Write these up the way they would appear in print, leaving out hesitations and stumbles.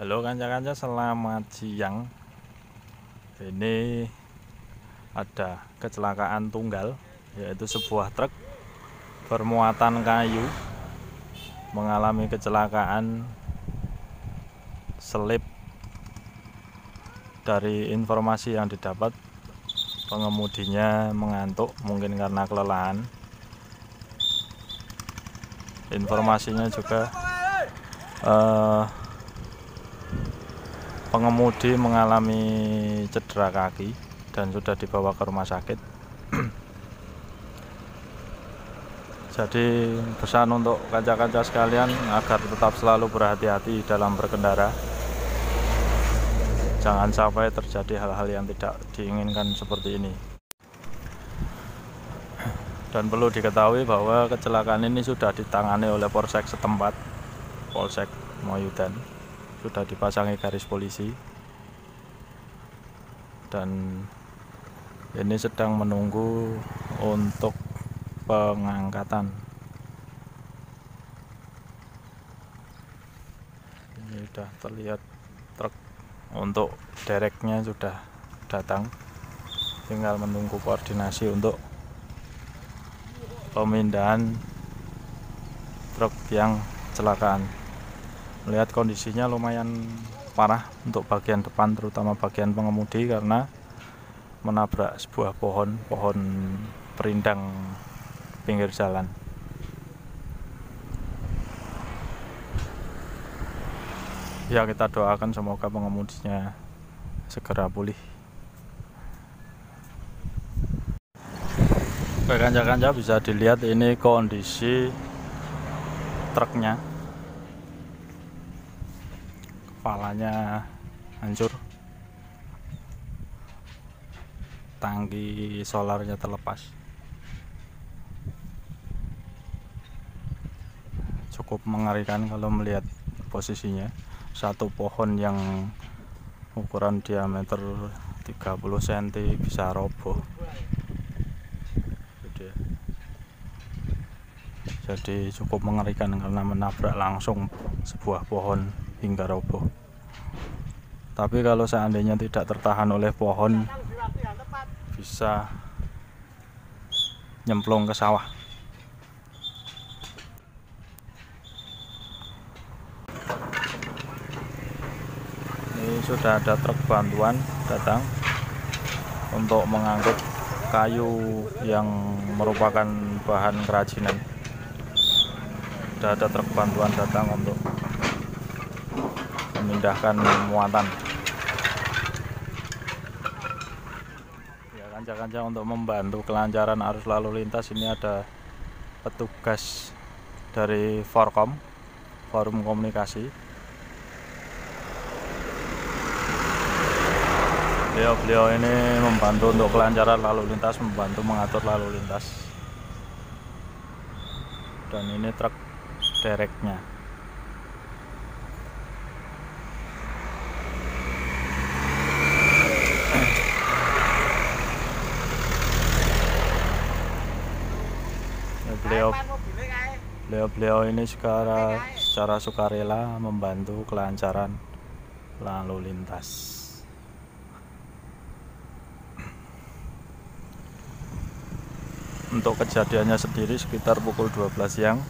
Halo kanca-kanca, selamat siang. Ini ada kecelakaan tunggal, yaitu sebuah truk bermuatan kayu mengalami kecelakaan selip. Dari informasi yang didapat, pengemudinya mengantuk, mungkin karena kelelahan. Informasinya juga pengemudi mengalami cedera kaki dan sudah dibawa ke rumah sakit. Jadi pesan untuk kaca-kaca sekalian agar tetap selalu berhati-hati dalam berkendara. Jangan sampai terjadi hal-hal yang tidak diinginkan seperti ini. Dan perlu diketahui bahwa kecelakaan ini sudah ditangani oleh Polsek setempat, Polsek Moyudan. Sudah dipasangi garis polisi dan ini sedang menunggu untuk pengangkatan. Ini sudah terlihat truk untuk dereknya sudah datang, tinggal menunggu koordinasi untuk pemindahan truk yang kecelakaan. Melihat kondisinya lumayan parah untuk bagian depan, terutama bagian pengemudi, karena menabrak sebuah pohon perindang pinggir jalan. Ya, kita doakan semoga pengemudinya segera pulih. Oke kanca-kanca, bisa dilihat ini kondisi truknya. Kepalanya hancur, tangki solarnya terlepas. Cukup mengerikan kalau melihat posisinya. Satu pohon yang ukuran diameter 30 cm bisa roboh. Jadi cukup mengerikan karena menabrak langsung sebuah pohon hingga roboh. Tapi kalau seandainya tidak tertahan oleh pohon, bisa nyemplung ke sawah. Ini sudah ada truk bantuan datang untuk mengangkut kayu yang merupakan bahan kerajinan. Sudah ada truk bantuan datang untuk memindahkan muatan. Ya kanca-kanca, untuk membantu kelancaran arus lalu lintas ini ada petugas dari Forcom, Forum Komunikasi. Beliau ini membantu untuk kelancaran lalu lintas, membantu mengatur lalu lintas. Dan ini truk dereknya. Beliau ini secara sukarela membantu kelancaran lalu lintas. Untuk kejadiannya sendiri sekitar pukul 12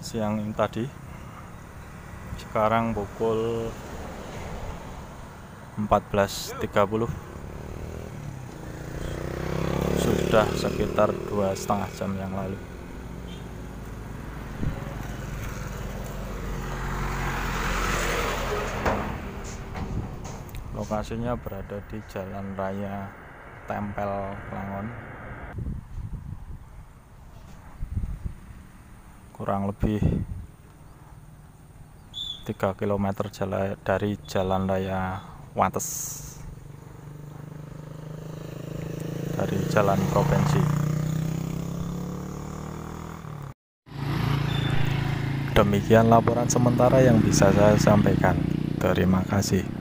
siang tadi. Sekarang pukul 14.30, sudah sekitar 2,5 jam yang lalu. Lokasinya berada di Jalan Raya Tempel Kelangon. Kurang lebih 3 km dari Jalan Raya Wates, dari jalan provinsi. Demikian laporan sementara yang bisa saya sampaikan. Terima kasih.